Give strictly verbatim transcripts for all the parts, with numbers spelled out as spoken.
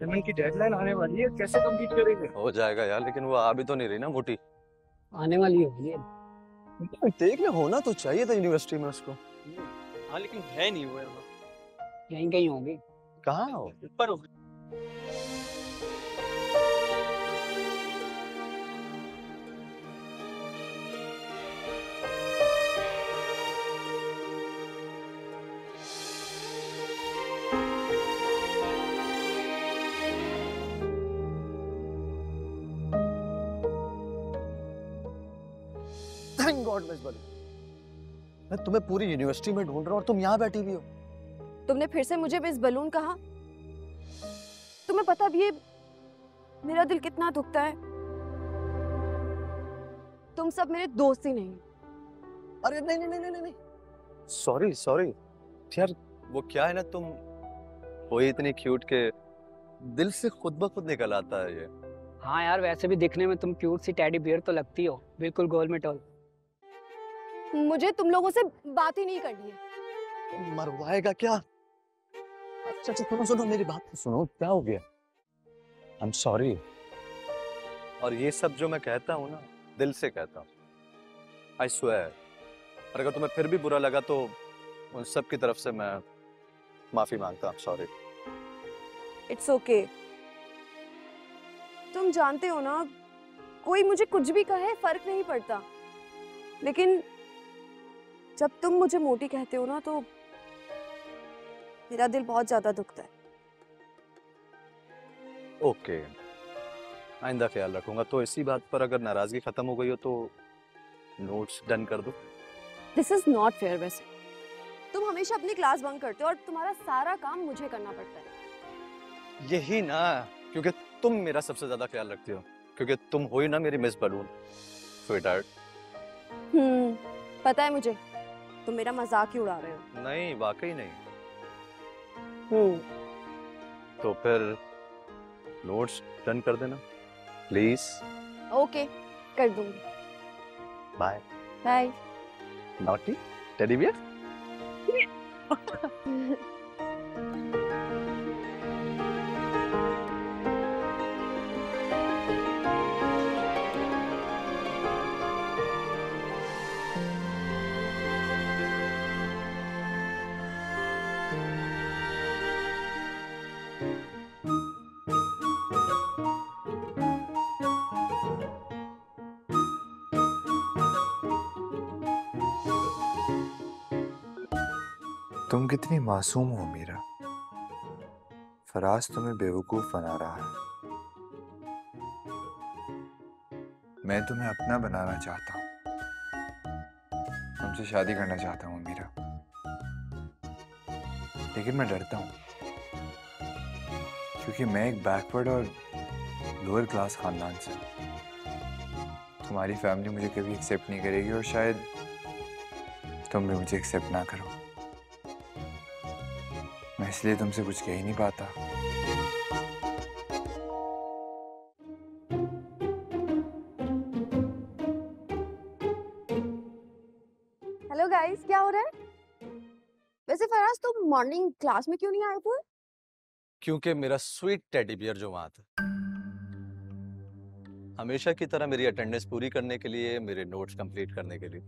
Payment की deadline आने वाली है, कैसे कंप्लीट करेंगे? हो जाएगा यार, लेकिन वो आ भी तो नहीं रही ना मोटी। आने वाली होगी, देख ले, होना तो चाहिए था यूनिवर्सिटी में उसको। हाँ लेकिन है नहीं वो, कहीं कहीं होगी। कहाँ हो? ऊपर होगी। मैं तुम्हें पूरी यूनिवर्सिटी में ढूंढ रहा हूँ और तुम यहाँ बैठी भी हो। तुमने फिर से मुझे मिस बलून कहा। तुम्हें पता भी है मेरा दिल कितना दुखता है। तुम सब मेरे दोस्त ही नहीं। अरे नहीं नहीं नहीं नहीं नहीं। सॉरी सॉरी यार, वो क्या है ना, तुम हो ही इतनी क्यूट के दिल से खुद ब खुद निकल आता है ये। हाँ यार, वैसे भी दिखने में तुम क्यूट सी टेडी बियर तो लगती हो, बिल्कुल गोल में टॉल। मुझे तुम लोगों से बात ही नहीं करनी है। मरवाएगा क्या? अच्छा अच्छा सुनो सुनो मेरी बात सुनो, क्या हो गया? I am sorry. और ये सब जो मैं कहता हूँ ना, दिल से कहता हूँ, आई स्वेयर। और अगर तुम्हें फिर भी बुरा लगा तो उन सब की तरफ से मैं माफी मांगता हूँ। Sorry, it's okay. तुम जानते हो ना, कोई मुझे कुछ भी कहे फर्क नहीं पड़ता, लेकिन जब तुम मुझे मोटी कहते हो ना तो मेरा दिल बहुत ज्यादा दुखता है। ओके, आइंदा ख्याल रखूंगा। तो इसी बात पर अगर नाराजगी खत्म हो गई हो तो नोट्स डन कर दो। This is not fair. वैसे तुम हमेशा अपनी क्लास बंक करते हो और तुम्हारा सारा काम मुझे करना पड़ता है। यही ना, क्योंकि तुम मेरा सबसे ज्यादा ख्याल रखते हो, क्योंकि तुम हो ही ना मेरी मिस बलून। हम्म, पता है मुझे तुम मेरा मजाक ही उड़ा रहे हो। नहीं, वाकई नहीं। हम्म, तो फिर नोट्स डन कर देना प्लीज। ओके, कर दूंगी। Bye bye. Naughty teddy bear. तुम कितनी मासूम हो मीरा। फराज तुम्हें बेवकूफ बना रहा है। मैं तुम्हें अपना बनाना चाहता हूँ, तुमसे शादी करना चाहता हूँ मीरा, लेकिन मैं डरता हूँ क्योंकि मैं एक बैकवर्ड और लोअर क्लास खानदान से हूँ। तुम्हारी फैमिली मुझे कभी एक्सेप्ट नहीं करेगी और शायद तुम भी मुझे एक्सेप्ट ना करो, इसलिए तुमसे कुछ कह ही नहीं पाता। हेलो गाइस, क्या हो रहा है? वैसे फराज, तुम तो मॉर्निंग क्लास में क्यों नहीं आए थे? क्योंकि मेरा स्वीट टेडी बियर जो वहां था, हमेशा की तरह मेरी अटेंडेंस पूरी करने के लिए, मेरे नोट्स कंप्लीट करने के लिए।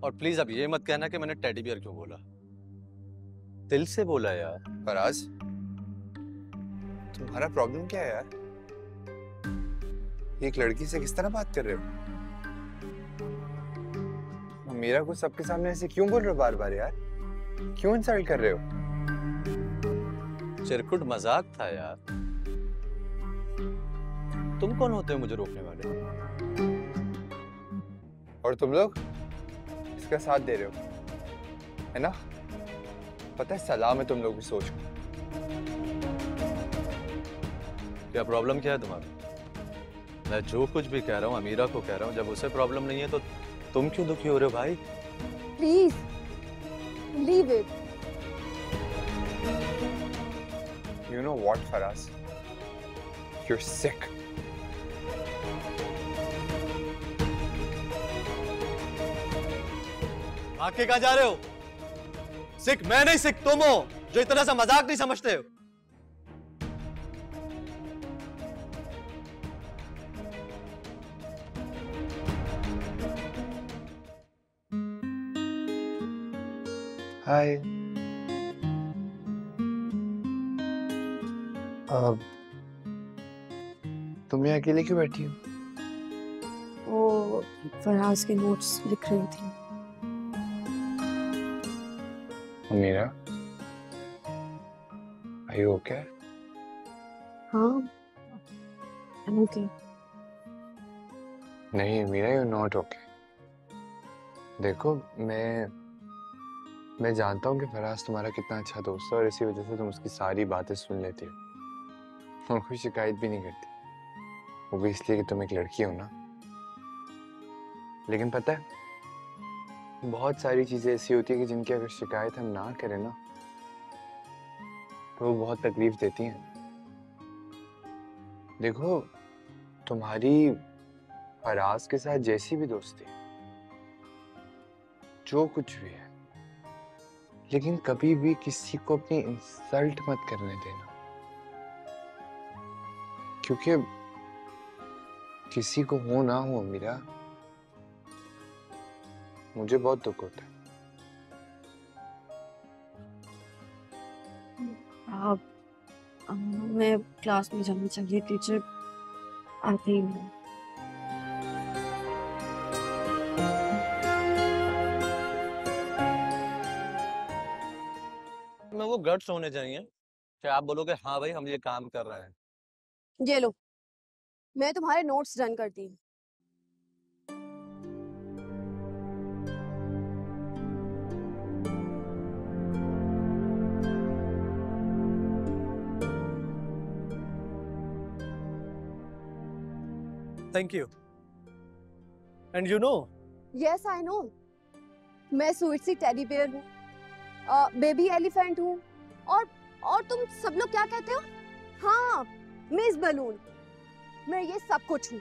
और प्लीज अब ये मत कहना कि मैंने टेडी बियर क्यों बोला, दिल से बोला यार। फराज, तुम्हारा प्रॉब्लम क्या है यार? एक लड़की से किस तरह बात कर रहे हो? मीरा को सबके सामने ऐसे क्यों बोल रहे हो बार बार यार? क्यों इंसल्ट कर रहे हो? चिरकुट मजाक था यार। तुम कौन होते हो मुझे रोकने वाले? और तुम लोग इसका साथ दे रहे हो, है ना? पता है, सलाम है तुम लोग की सोच को। क्या प्रॉब्लम क्या है तुम्हारी? मैं जो कुछ भी कह रहा हूँ, अमीरा को कह रहा हूँ, जब उसे प्रॉब्लम नहीं है तो तुम क्यों दुखी हो रहे हो भाई? Please leave it. You know what Faraz, you are sick. आके कहाँ जा रहे हो? सिख मैं नहीं, सिख तुम हो जो इतना सा मजाक नहीं समझते हो। हाय। अब तुम यहाँ अकेले क्यों बैठी हो? वो फराज के नोट्स लिख रही थी। अमीरा, are you okay? हाँ, I'm okay. नहीं अमीरा, you're not okay. देखो मैं मैं जानता हूँ कि फराज तुम्हारा कितना अच्छा दोस्त है और इसी वजह से तुम उसकी सारी बातें सुन लेती हो और कोई शिकायत भी नहीं करती, वो भी इसलिए कि तुम एक लड़की हो ना। लेकिन पता है बहुत सारी चीज़ें ऐसी होती है कि जिनकी अगर शिकायत हम ना करें ना तो वो बहुत तकलीफ देती हैं। देखो तुम्हारी फराज के साथ जैसी भी दोस्ती जो कुछ भी है, लेकिन कभी भी किसी को अपनी इंसल्ट मत करने देना, क्योंकि किसी को हो ना हो अमीरा, मुझे बहुत दुख होता है। आप, मैं क्लास में जाना चाहिए, टीचर आते ही नहीं। में वो गट्स होने चाहिए कि आप बोलोगे हाँ भाई हम ये काम कर रहे हैं। ये लो, मैं तुम्हारे नोट्स डन करती हूँ। Thank you. And you know? Yes, I know. मैं स्वीट सी टेडी बेयर हूँ, बेबी एलिफेंट हूँ और और तुम सब लोग क्या कहते हो? हाँ, मिस बलून, मैं ये सब कुछ हूँ।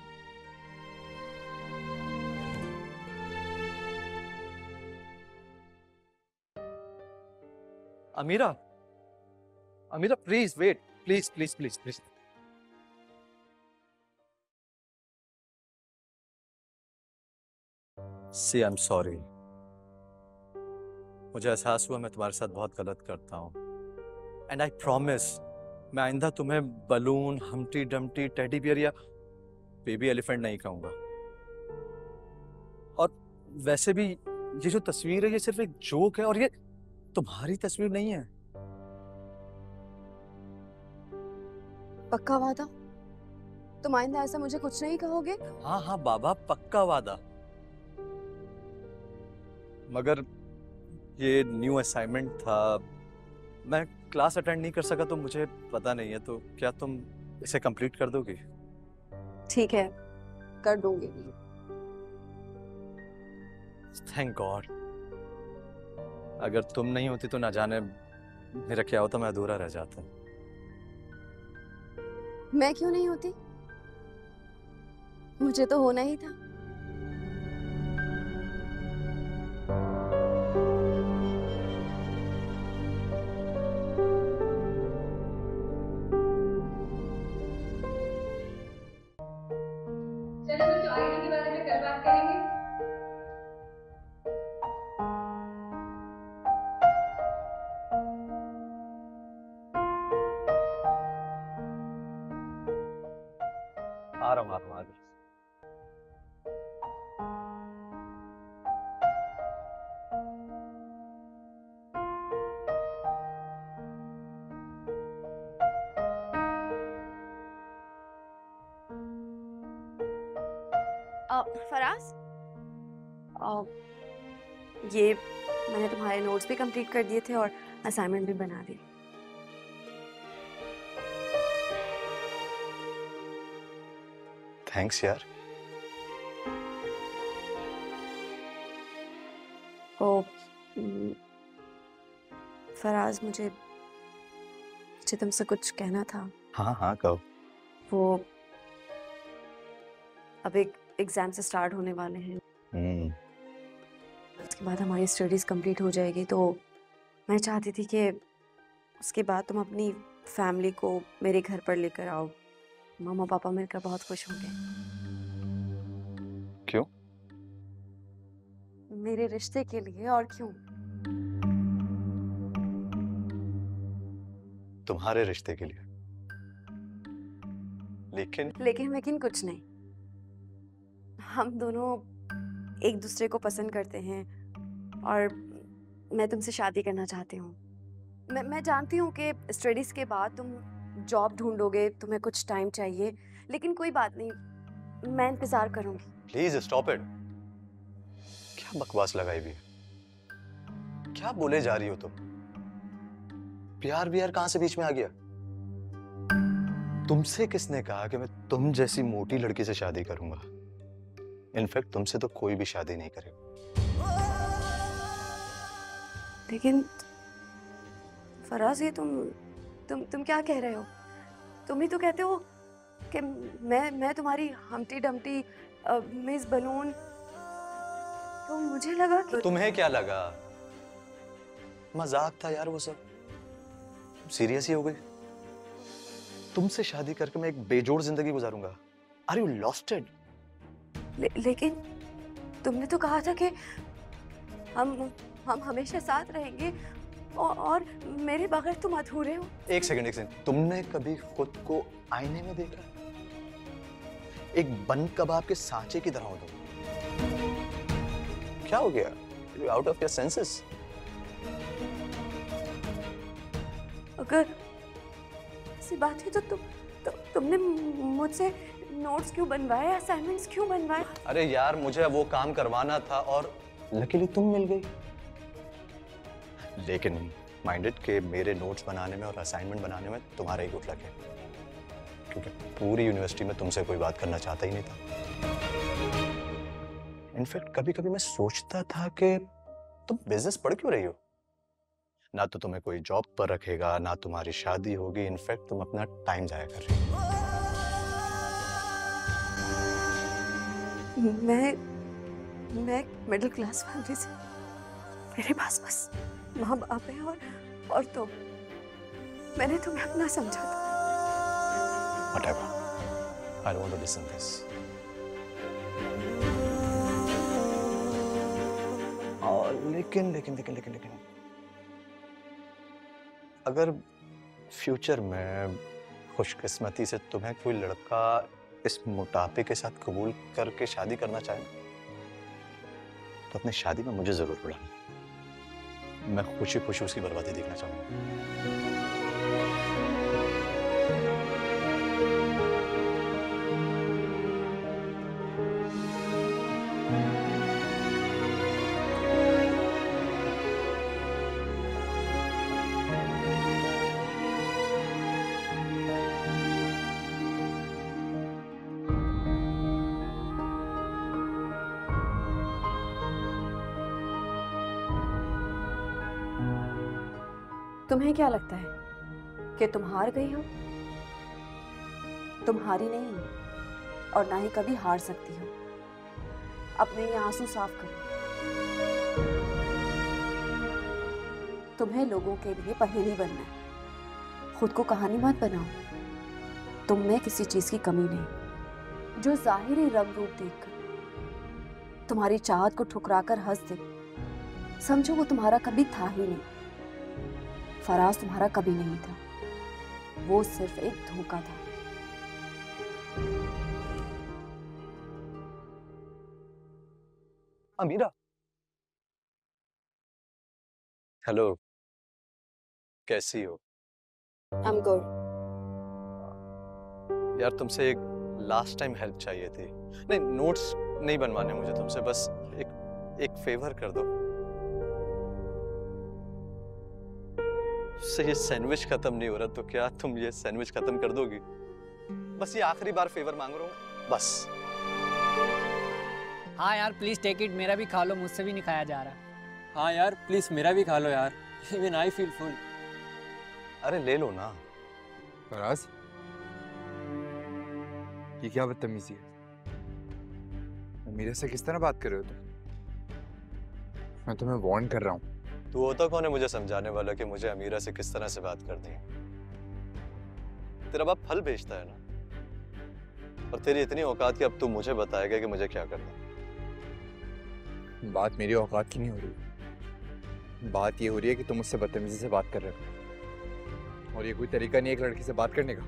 Amira, Amira please wait, please please please please. See, I'm sorry. मुझे एहसास हुआ मैं तुम्हारे साथ बहुत गलत करता हूँ। And I promise, मैं आइंदा तुम्हें balloon, humpty dumpty, teddy bear या बेबी एलिफेंट नहीं कहूँगा। और वैसे भी ये जो तस्वीर है ये सिर्फ एक जोक है और ये तुम्हारी तस्वीर नहीं है। पक्का वादा? तुम आइंदा ऐसा मुझे कुछ नहीं कहोगे? हाँ हाँ बाबा, पक्का वादा। मगर ये न्यू असाइनमेंट था, मैं क्लास अटेंड नहीं कर सका तो मुझे पता नहीं है, तो क्या तुम इसे कंप्लीट कर दोगी? ठीक है, कर दूंगी। थैंक गॉड, अगर तुम नहीं होती तो ना जाने मेरा क्या होता, मैं अधूरा रह जाता। मैं क्यों नहीं होती? मुझे तो होना ही था। फराज, ये मैंने तुम्हारे नोट्स भी कंप्लीट कर दिए थे और असाइनमेंट भी बना दी। थैंक्स यार। ओ, फराज मुझे मुझे तुमसे कुछ कहना था। हाँ हाँ कहो। वो अब एक एग्जाम से स्टार्ट होने वाले हैं। hmm. उसके बाद हमारी स्टडीज कंप्लीट हो जाएगी, तो मैं चाहती थी कि उसके बाद तुम अपनी फैमिली को मेरे घर पर लेकर आओ। मामा पापा मिलकर बहुत खुश होंगे। क्यों? मेरे रिश्ते के लिए और क्यों। तुम्हारे रिश्ते के लिए। लेकिन लेकिन लेकिन कुछ नहीं, हम दोनों एक दूसरे को पसंद करते हैं और मैं तुमसे शादी करना चाहती हूँ। मैं मैं जानती हूँ कि स्टडीज़ के बाद तुम जॉब ढूंढोगे, तुम्हें कुछ टाइम चाहिए, लेकिन कोई बात नहीं, मैं इंतज़ार करूँगी। Please stop it. क्या बकवास लगाई भी है, क्या बोले जा रही हो तुम? प्यार भी यार कहाँ से बीच में आ गया? तुमसे किसने कहा कि मैं तुम जैसी मोटी लड़की से शादी करूंगा? इनफैक्ट तुमसे तो कोई भी शादी नहीं करेगा। लेकिन फराज, ये तुम तुम तुम क्या कह रहे हो? तुम ही तो कहते हो कि मैं मैं तुम्हारी हमटी डमटी मिस बलून। तो मुझे लगा कि... तुम्हें क्या लगा? मजाक था यार वो सब। सीरियस ही हो गई? तुमसे शादी करके मैं एक बेजोड़ जिंदगी गुजारूंगा? Are you लॉस्टेड? ले, लेकिन तुमने तो कहा था कि हम हम हमेशा साथ रहेंगे औ, और मेरे बगैर तुम अधूरे हो। एक सेकंड, एक सेकंड, तुमने कभी खुद को आईने में देखा? एक बन कबाब के सांचे की तरह हो तुम। क्या हो गया? You out of your senses? अगर सी बात है तो तुम तु, तुमने मुझसे नोट्स क्यों बनवाए, असाइनमेंट्स क्यों बनवाए? अरे यार, मुझे वो काम करवाना था और लकीली तुम मिल गई। लेकिन माइंडेड के मेरे नोट्स बनाने में और असाइनमेंट बनाने में तुम्हारा ही गुटलक है, क्योंकि पूरी यूनिवर्सिटी में तुमसे कोई बात करना चाहता ही नहीं था। इनफैक्ट कभी कभी मैं सोचता था कि तुम बिजनेस पढ़ क्यों रही हो? ना तो तुम्हें कोई जॉब पर रखेगा, ना तुम्हारी शादी होगी। इनफैक्ट तुम अपना टाइम जाया कर रही हो। मैं मैं मिडिल क्लास फैमिली से, मेरे पास बस माँ बाप है और और तुम। मैंने तुम्हें अपना समझा था। Whatever. I don't want to listen this. और लेकिन लेकिन लेकिन लेकिन लेकिन अगर फ्यूचर में खुशकिस्मती से तुम्हें कोई लड़का इस मोटापे के साथ कबूल करके शादी करना चाहे तो अपनी शादी में मुझे जरूर बुलाना। मैं खुशी खुशी उसकी बर्बादी देखना चाहूंगा। तुम्हें क्या लगता है कि तुम हार गई हो? तुम हारी नहीं हो और ना ही कभी हार सकती हो। अपने ये आंसू साफ करो। तुम्हें लोगों के लिए पहेली बनना है, खुद को कहानी मत बनाओ। तुम में किसी चीज की कमी नहीं जो जाहिरी रंग रूप देखकर तुम्हारी चाहत को ठुकराकर हंस दे। समझो वो तुम्हारा कभी था ही नहीं। फराज तुम्हारा कभी नहीं था, वो सिर्फ एक धोखा था। अमीरा, हेलो, कैसी हो? I am good. यार तुमसे एक लास्ट टाइम हेल्प चाहिए थी। नहीं, नोट्स नहीं बनवाने मुझे तुमसे, बस एक एक फेवर कर दो। से ये सैंडविच खत्म नहीं हो रहा तो क्या तुम ये सैंडविच खत्म कर दोगी? बस ये आखिरी बार फेवर मांग रहा हूँ, बस। हाँ यार प्लीज टेक इट, मेरा भी खा लो, मुझसे भी नहीं खाया जा रहा। हाँ यार प्लीज मेरा भी खा लो यार, इवन आई फील फुल। अरे ले लो ना। फराज, ये क्या बदतमीजी है? मेरे से किस तरह बात कर रहे हो तुम? मैं तुम्हें वार्न कर रहा हूँ। तू होता कौन है मुझे समझाने वाला कि मुझे अमीरा से किस तरह से बात करनी है? तेरा बाप फल बेचता है ना, और तेरी इतनी औकात कि अब तू मुझे बताएगा कि मुझे क्या करना है। बात मेरी औकात की नहीं हो रही, बात ये हो रही है कि तुम मुझसे बदतमीजी से बात कर रहे हो और ये कोई तरीका नहीं एक लड़की से बात करने का।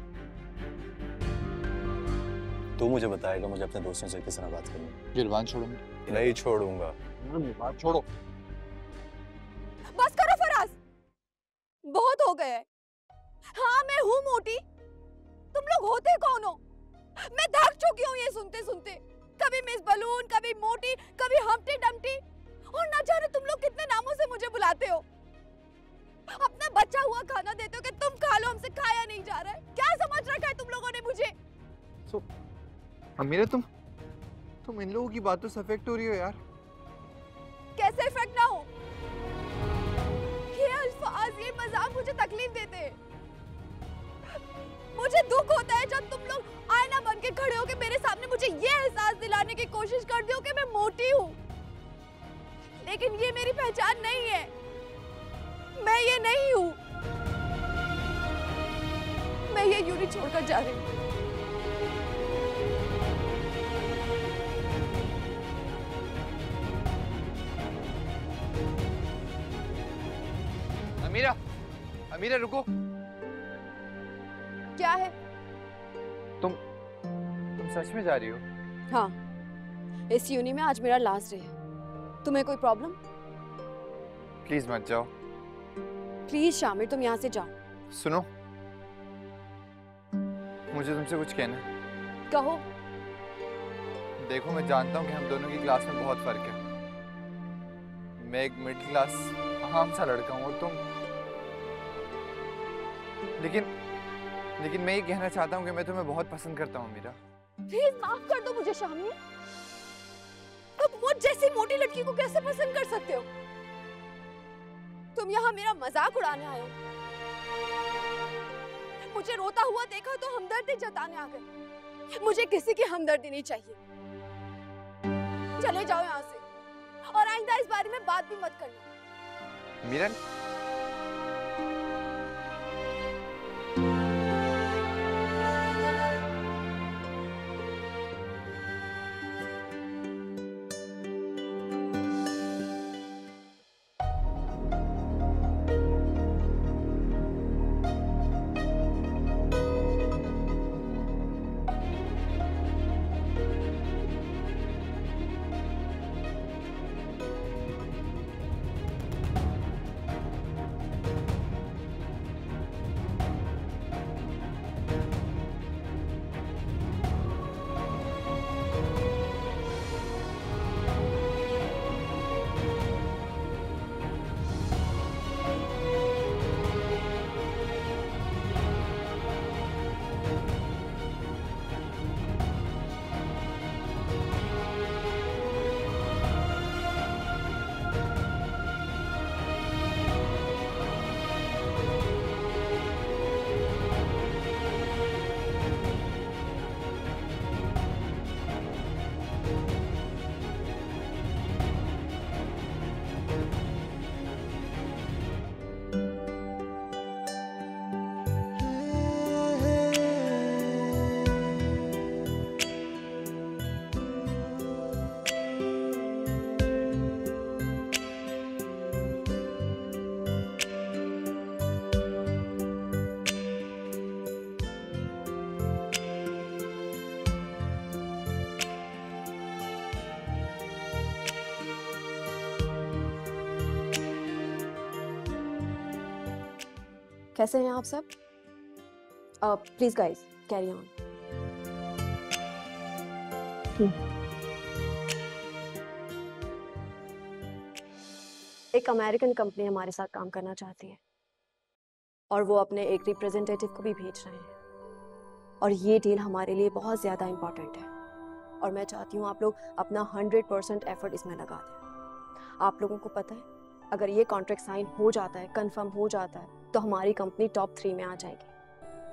तू मुझे बताएगा मुझे अपने दोस्तों से किस तरह बात करनी। गिरबान छोड़ूंगा। नहीं छोड़ूंगा। बात छोड़ो। बस करो फराज, बहुत हो गए। हाँ मैं हूँ मोटी, तुम लोग होते कौन हो? मैं थक चुकी हूँ ये सुनते सुनते, कभी मिस बलून, कभी मोटी, कभी हमटी डमटी, और ना जाने तुम लोग कितने नामों से मुझे बुलाते हो। अपना बचा हुआ खाना देते हो कि तुम खा लो, हमसे खाया नहीं जा रहा है। क्या समझ रखा है तुम लोगों ने मुझे? so, अमीरा तुम तुम इन लोगों की बातों से अफेक्ट हो रही हो यार। कैसे अफेक्ट ना हो? ये अल्फाज, ये मजाक मुझे तकलीफ देते हैं। मुझे दुख होता है जब तुम लोग आईना बन के खड़े होके मेरे सामने मुझे ये एहसास दिलाने की कोशिश करते हो कि मैं मोटी हूँ, लेकिन ये मेरी पहचान नहीं है, मैं ये नहीं हूँ। मैं ये यूनिट छोड़कर जा रही हूँ। अमीरा, अमीरा रुको। क्या है? तुम तुम सच में जा रही हो? हाँ, इस यूनि में आज मेरा लास्ट डे है। तुम्हें कोई प्रॉब्लम? प्लीज मत जाओ। प्लीज शामिर, तुम यहाँ से जाओ। सुनो, मुझे तुमसे कुछ कहना है। कहो। देखो मैं जानता हूँ कि हम दोनों की क्लास में बहुत फर्क है। मैं एक मिडिल क्लास आम सा लड़का हूँ और तुम, लेकिन लेकिन मैं ये कहना चाहता हूँ कि मैं तुम्हें बहुत पसंद करता हूँ मीरा। प्लीज माफ कर दो मुझे शामिर। तुम मुझ जैसी मोटी लड़की को कैसे पसंद कर सकते हो? तुम यहाँ मेरा मजाक उड़ाने आए हो। मुझे रोता हुआ देखा तो हमदर्दी जताने आ गए। मुझे किसी की हमदर्दी नहीं चाहिए। चले जाओ यहाँ से और आइंदा इस बारे में बात भी मत करना। मीरा कैसे हैं आप सब? Please guys carry on. एक अमेरिकन कंपनी हमारे साथ काम करना चाहती है और वो अपने एक रिप्रेजेंटेटिव को भी भेज रहे हैं, और ये डील हमारे लिए बहुत ज़्यादा इम्पोर्टेंट है और मैं चाहती हूँ आप लोग अपना हंड्रेड परसेंट एफर्ट इसमें लगा दें। आप लोगों को पता है अगर ये कॉन्ट्रैक्ट साइन हो जाता है, कंफर्म हो जाता है, तो हमारी कंपनी टॉप थ्री में आ जाएगी।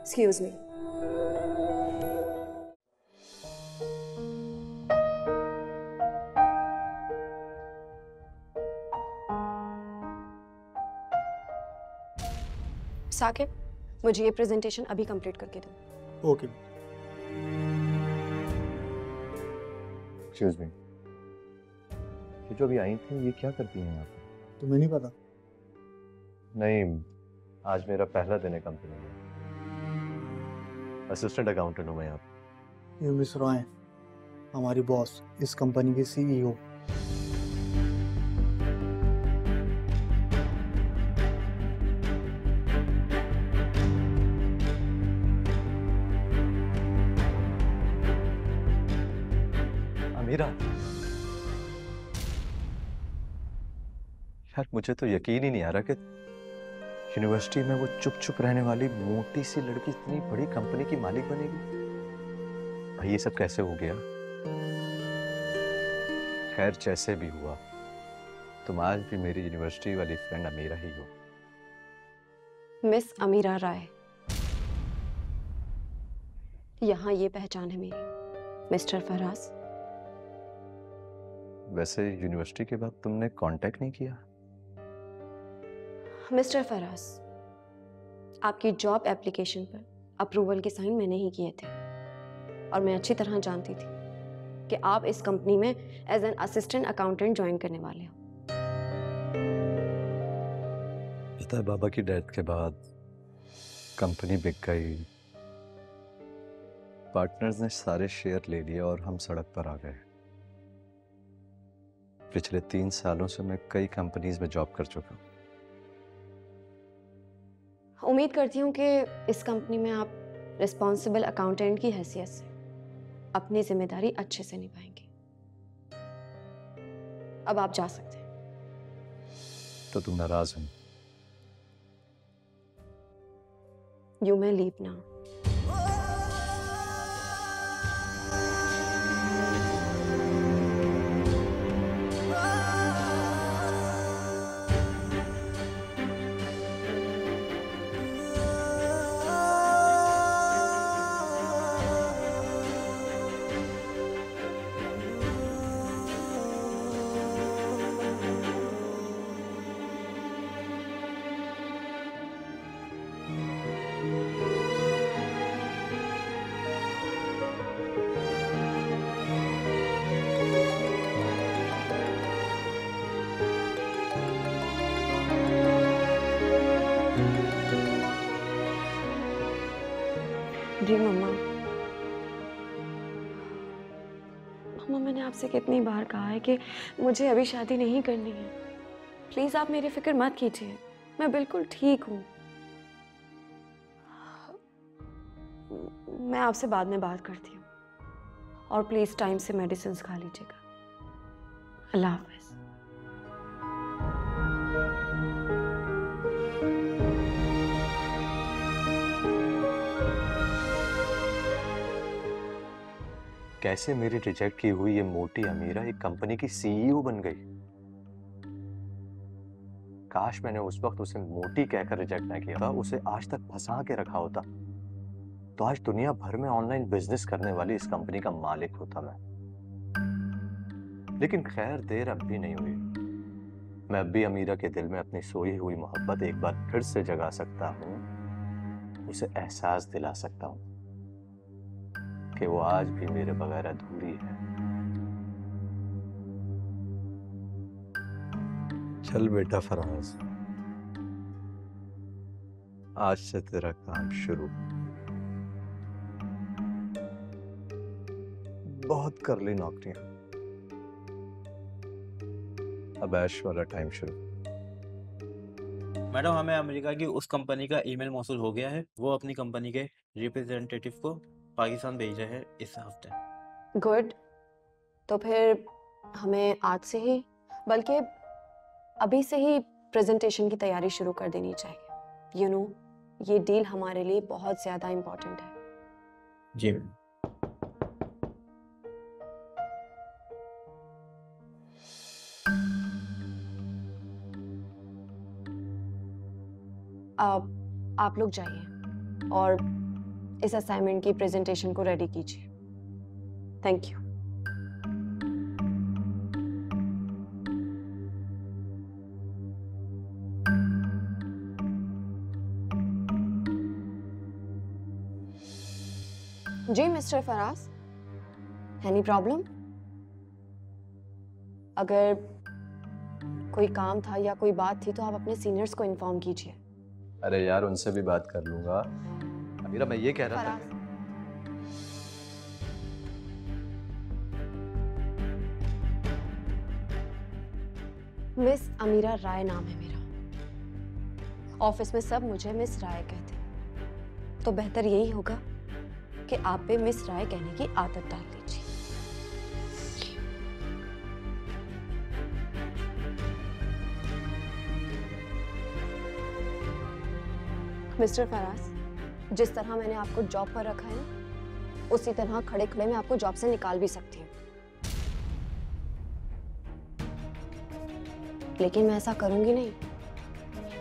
Excuse me. साकिब, मुझे ये प्रेजेंटेशन अभी कंप्लीट करके दो। ओके। एक्सक्यूज मी, ये जो अभी आई थी ये क्या करती हैं यहाँ पे? तुम्हें नहीं पता? नहीं, आज मेरा पहला दिन है कंपनी में, असिस्टेंट अकाउंटेंट हूँ मैं यहाँ पर। ये मिस रॉय, हमारी बॉस, इस कंपनी की सीईओ। अमीरा, यार मुझे तो यकीन ही नहीं आ रहा कि यूनिवर्सिटी में वो चुप चुप रहने वाली मोटी सी लड़की इतनी बड़ी कंपनी की मालिक बनेगी। भाई ये सब कैसे हो गया? खैर जैसे भी हुआ, तुम आज भी मेरी यूनिवर्सिटी वाली फ्रेंड अमीरा ही हो। मिस अमीरा राय, यहाँ ये पहचान है मेरी। मिस्टर फराज, वैसे यूनिवर्सिटी के बाद तुमने कांटेक्ट नहीं किया? मिस्टर फराज, आपकी जॉब एप्लीकेशन पर अप्रूवल के साइन मैंने ही किए थे और मैं अच्छी तरह जानती थी कि आप इस कंपनी में as an assistant accountant join करने वाले हो। पता है, बाबा की डेथ के बाद कंपनी बिक गई, पार्टनर्स ने सारे शेयर ले लिए और हम सड़क पर आ गए। पिछले तीन सालों से मैं कई कंपनीज में जॉब कर चुका हूँ। उम्मीद करती हूँ कि इस कंपनी में आप रिस्पॉन्सिबल अकाउंटेंट की हैसियत से अपनी जिम्मेदारी अच्छे से निभाएंगे। अब आप जा सकते हैं। तो तुम नाराज हो? यू मैं लीव ना। जी मम्मा, मम्मा मैंने आपसे कितनी बार कहा है कि मुझे अभी शादी नहीं करनी है। प्लीज़ आप मेरी फिक्र मत कीजिए, मैं बिल्कुल ठीक हूँ। मैं आपसे बाद में बात करती हूँ और प्लीज़ टाइम से मेडिसिन खा लीजिएगा। अल्लाह हाफ़िज़। कैसे मेरी रिजेक्ट की हुई ये मोटी अमीरा एक कंपनी की सीईओ बन गई। काश मैंने उस वक्त उसे मोटी कहकर रिजेक्ट ना किया था, उसे आज तक फंसा के रखा होता तो आज दुनिया भर में ऑनलाइन बिजनेस करने वाली इस कंपनी का मालिक होता मैं। लेकिन खैर देर अब भी नहीं हुई, मैं अब भी अमीरा के दिल में अपनी सोई हुई मोहब्बत एक बार फिर से जगा सकता हूँ, उसे एहसास दिला सकता हूँ कि वो आज भी मेरे बगैर अधूरी है। चल बेटा फराज, आज से तेरा काम शुरू। बहुत कर ली नौकरियां, अब ऐश वाला टाइम शुरू। मैडम, हमें अमेरिका की उस कंपनी का ईमेल मौसूल हो गया है, वो अपनी कंपनी के रिप्रेजेंटेटिव को पाकिस्तान भेज रहे हैं इस हफ्ते। गुड, तो फिर हमें आज से ही, बल्कि अभी से ही प्रेजेंटेशन की तैयारी शुरू कर देनी चाहिए। यू नो, ये डील हमारे लिए बहुत ज्यादा इम्पोर्टेंट है। जी मैम। आप, आप लोग जाइए और इस असाइनमेंट की प्रेजेंटेशन को रेडी कीजिए। Thank you. जी मिस्टर फराज, एनी प्रॉब्लम? अगर कोई काम था या कोई बात थी तो आप अपने सीनियर्स को इन्फॉर्म कीजिए। अरे यार उनसे भी बात कर लूंगा। अमीरा मैं ये कह रहा था, मिस अमीरा राय नाम है मेरा, ऑफिस में सब मुझे मिस राय कहते हैं, तो बेहतर यही होगा कि आप पे मिस राय कहने की आदत डाल लीजिए। मिस्टर फराज, जिस तरह मैंने आपको जॉब पर रखा है उसी तरह खड़े खड़े मैं आपको जॉब से निकाल भी सकती हूँ, लेकिन मैं ऐसा करूंगी नहीं,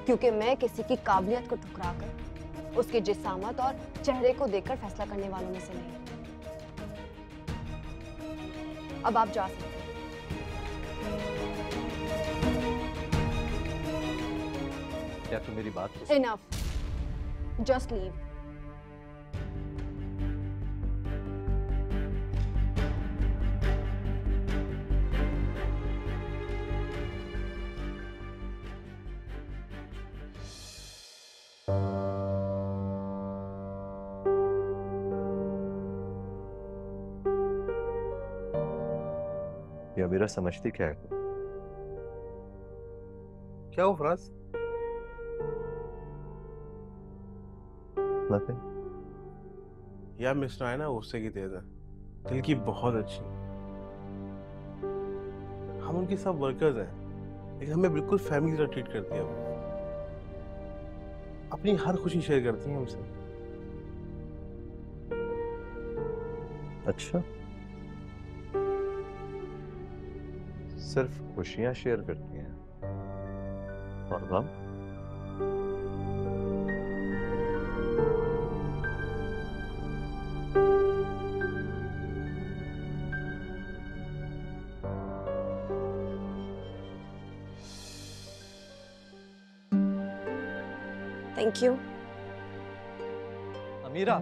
क्योंकि मैं किसी की काबिलियत को ठुकराकर, उसके जिसामत और चेहरे को देखकर फैसला करने वालों में से नहीं। अब आप जा सकते हैं। क्या तुम मेरी बात को? Enough, just leave. अमीरा समझती क्या है? क्या हो फराज? यार मिस राय ना उससे की तेज है, दिल की बहुत अच्छी। हम उनके सब वर्कर्स हैं, लेकिन हमें बिल्कुल फैमिली तरह ट्रीट करती है वो। अपनी हर खुशी शेयर करती है हमसे। अच्छा, सिर्फ खुशियां शेयर करती हैं और गम? Thank you. अमीरा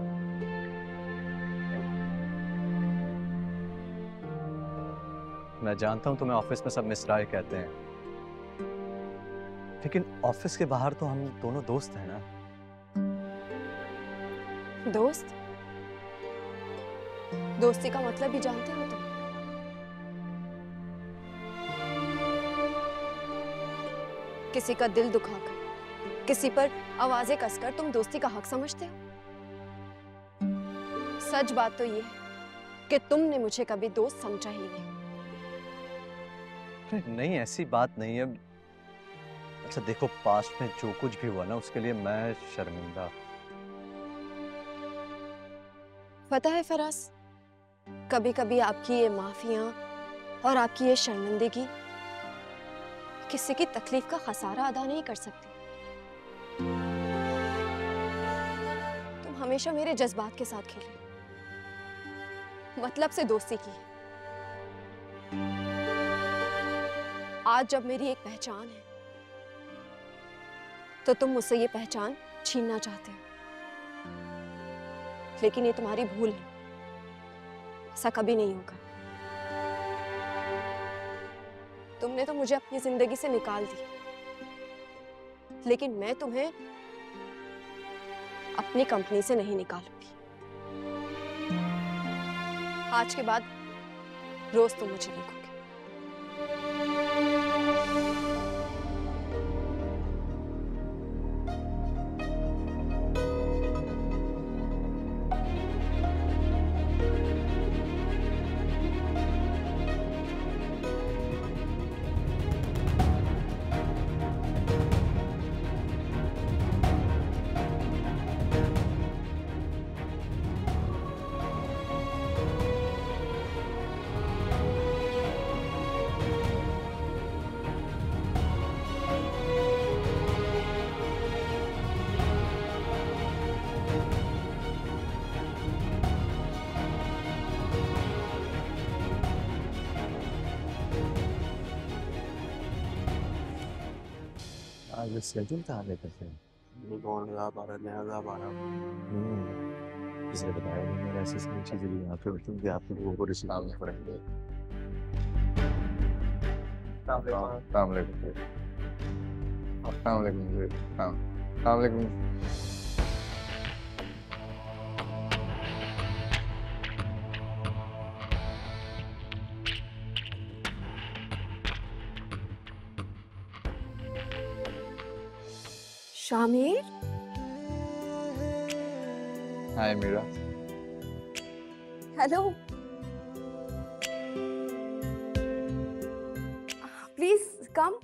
मैं जानता हूं तुम्हें ऑफिस में सब मिस राय कहते हैं, लेकिन ऑफिस के बाहर तो हम दोनों दोस्त हैं ना। दोस्त? दोस्ती का मतलब भी जानते हो तुम? किसी का दिल दुखाकर, किसी पर आवाजें कसकर तुम दोस्ती का हक समझते हो? सच बात तो ये है कि तुमने मुझे कभी दोस्त समझा ही नहीं। नहीं ऐसी बात नहीं है। अच्छा देखो, पास्ट में जो कुछ भी हुआ ना उसके लिए मैं शर्मिंदा। पता है फराज, कभी कभी आपकी ये माफियां और आपकी ये शर्मिंदगी किसी की तकलीफ का खसारा अदा नहीं कर सकती। तुम हमेशा मेरे जज्बात के साथ खेले, मतलब से दोस्ती की। आज जब मेरी एक पहचान है तो तुम मुझसे ये पहचान छीनना चाहते हो, लेकिन ये तुम्हारी भूल है, ऐसा कभी नहीं होगा। तुमने तो मुझे अपनी जिंदगी से निकाल दिया, लेकिन मैं तुम्हें अपनी कंपनी से नहीं निकालूंगी। आज के बाद रोज तुम मुझे लिखो। आने किसने बताया मैंने ऐसी सारी चीजें यहाँ पे तुम भी आप लोगों को रिश्ता में पड़ेंगे। तामले तामले तामले तामले अस्सलाम वालेकुम। Shamir. Hi Meera. Hello. Please come.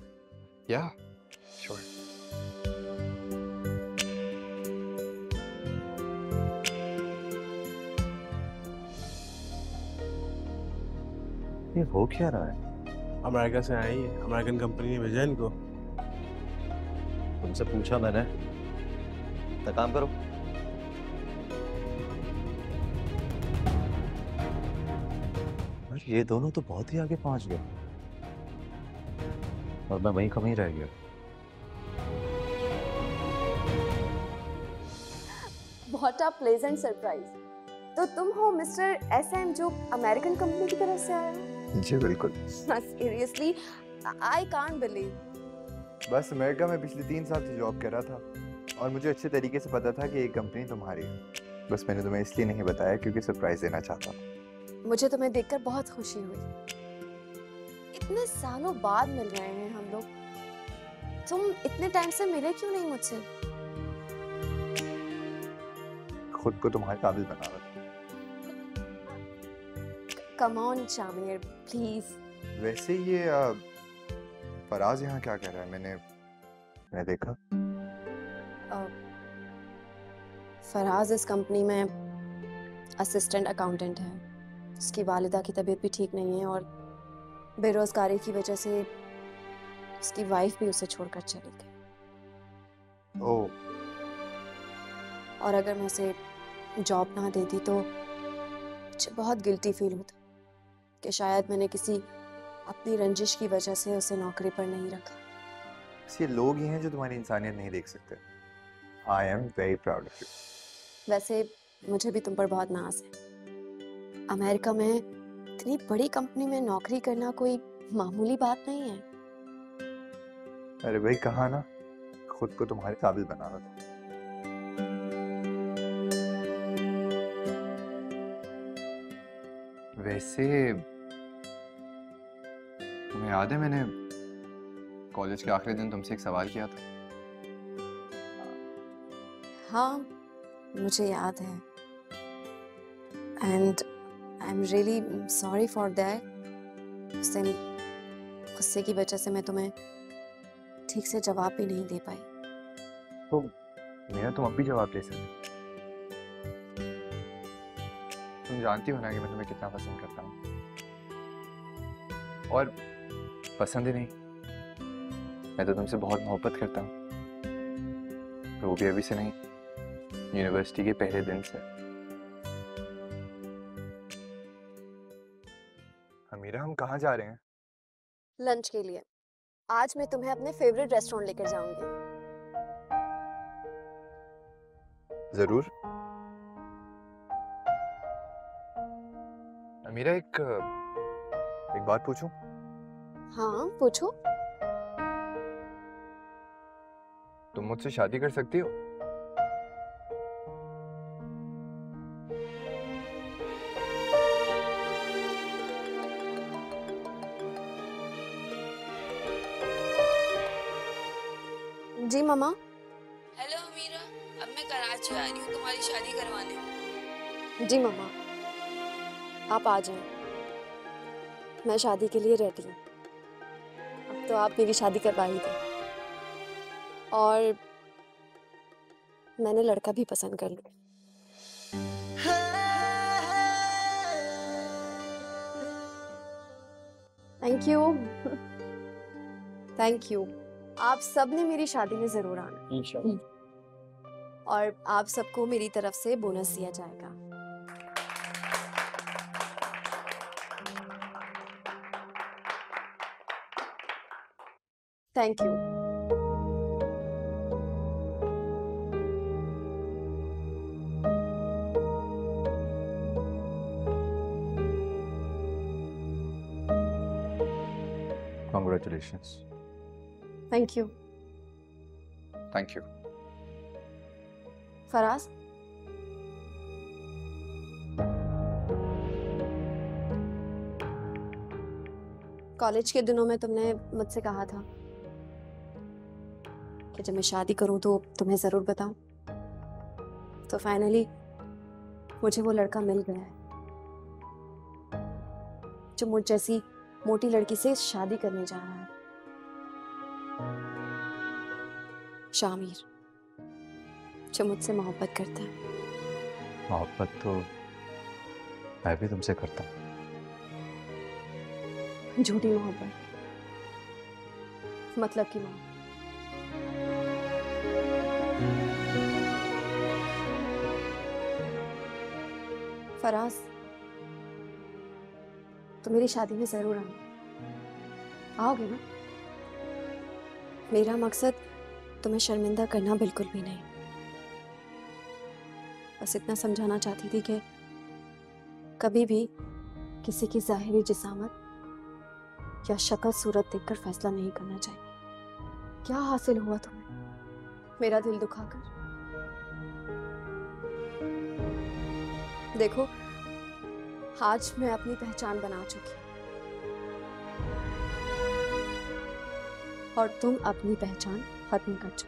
Yeah sure. ये हो क्या रहा है? अमेरिका से आई है, अमेरिकन कंपनी ने भेजा इनको। तुमसे पूछा मैंने, तो काम करो। ये दोनों तो बहुत ही आगे पहुंच गए और मैं वहीं कहीं रह गया। बहुत अ प्लेजेंट सरप्राइज। तो तुम हो मिस्टर एसएम जो अमेरिकन कंपनी की तरफ से आया है? जी बिल्कुल। Seriously I can't believe. बस अमेरिका में पिछले तीन साल से जॉब कर रहा था और मुझे अच्छे तरीके से पता था कि ये कंपनी तुम्हारी है। बस मैंने तुम्हें इसलिए नहीं बताया क्योंकि सरप्राइज देना चाहता था। मुझे तुम्हें देखकर बहुत खुशी हुई। इतने सालों बाद मिल रहे हैं हम लोग। तुम इतने टाइम से मिले क्यों नहीं मुझसे? खुद को तुम्हारे काबिल बना रहा। Come on Shamir please. वैसे ये आ... फराज यहाँ क्या कह रहा है? मैंने मैं देखा uh, फराज इस कंपनी में असिस्टेंट अकाउंटेंट है। उसकी वालिदा की तबीयत भी ठीक नहीं है और बेरोजगारी की वजह से उसकी वाइफ भी उसे छोड़कर चली गई। ओ oh. और अगर मैं उसे जॉब ना देती तो मुझे बहुत गिल्टी फील होता कि शायद मैंने किसी अपनी रंजिश की वजह से उसे नौकरी पर नहीं रखा। ये लोग ही हैं जो तुम्हारी इंसानियत नहीं देख सकते। I am very proud of you. वैसे मुझे भी तुम पर बहुत नाज है। अमेरिका में इतनी बड़ी कंपनी में नौकरी करना कोई मामूली बात नहीं है। अरे भाई कहा ना, खुद को तुम्हारे काबिल बनाना था। वैसे तुम्हें याद है मैंने कॉलेज के आखिरी दिन तुमसे एक सवाल किया था? हाँ मुझे याद है and I am really sorry for that. उस दिन गुस्से की वजह से मैं तुम्हें ठीक से जवाब भी नहीं दे पाई। तो मेरा तुम अब भी जवाब दे सकते। तुम जानती हो ना कि मैं तुम्हें कितना पसंद करता हूँ। और पसंद ही नहीं, मैं तो तुमसे बहुत मोहब्बत करता हूँ। वो भी अभी से नहीं, यूनिवर्सिटी के पहले दिन से। अमीरा हम कहाँ जा रहे हैं? लंच के लिए। आज मैं तुम्हें अपने फेवरेट रेस्टोरेंट लेकर जाऊंगी। जरूर। अमीरा एक एक बात पूछूं? हाँ पूछो। तुम मुझसे शादी कर सकती हो? जी मामा। हेलो अमीरा, अब मैं कराची आ रही हूँ तुम्हारी शादी करवाने। जी मामा आप आ जाएं, मैं शादी के लिए रेडी हूँ। तो आप मेरी शादी करवा ही दी और मैंने लड़का भी पसंद कर लिया। Thank you thank you. आप सब ने मेरी शादी में जरूर आना इंशाल्लाह। और आप सबको मेरी तरफ से बोनस दिया जाएगा। Thank you. Congratulations. Thank you. Thank you. Faraz, college के दिनों में तुमने मुझसे कहा था कि जब मैं शादी करूं तो तुम्हें जरूर बताऊं। तो फाइनली मुझे वो लड़का मिल गया है जो मुझ जैसी मोटी लड़की से शादी करने जा रहा है। शामिर जो मुझसे मोहब्बत करता है। मोहब्बत तो मैं भी तुमसे करता हूँ। झूठी मोहब्बत, मतलब की मोहब्बत। फराज, तो मेरी शादी में जरूर आना, आओगे ना? मेरा मकसद तुम्हें शर्मिंदा करना बिल्कुल भी नहीं। बस इतना समझाना चाहती थी कि कभी भी किसी की जाहिरी जिसामत या शक्ल सूरत देखकर फैसला नहीं करना चाहिए। क्या हासिल हुआ तुम्हें मेरा दिल दुखाकर? देखो, आज मैं अपनी पहचान बना चुकी और तुम अपनी पहचान खत्म कर चुकी।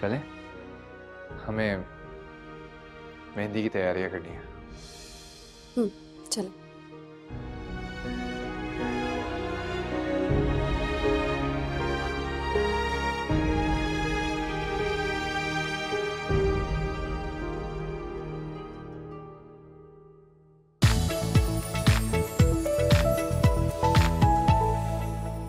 चले, हमें मेहंदी की तैयारियां करनी है। हम्म, चलो।